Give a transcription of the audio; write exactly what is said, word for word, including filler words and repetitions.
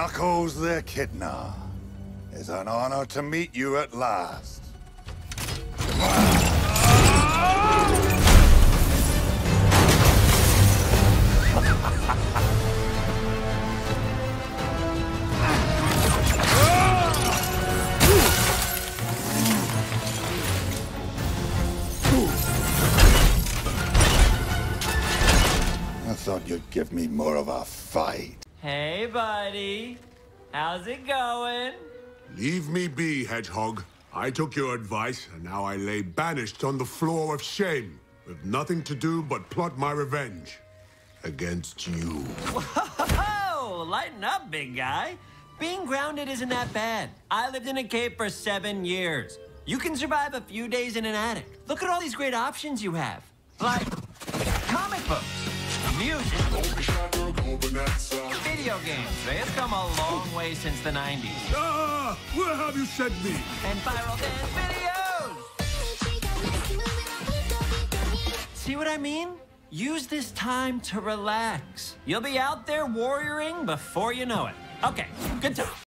Knuckles the Echidna. It's an honor to meet you at last. I thought you'd give me more of a fight. Hey, buddy. How's it going? Leave me be, Hedgehog. I took your advice, and now I lay banished on the floor of shame, with nothing to do but plot my revenge against you. Whoa! Lighten up, big guy. Being grounded isn't that bad. I lived in a cave for seven years. You can survive a few days in an attic. Look at all these great options you have. Like comic books, music, video games. They have come a long way since the nineties. Ah, where have you sent me? And viral dance videos! See what I mean? Use this time to relax. You'll be out there warrioring before you know it. Okay, good time.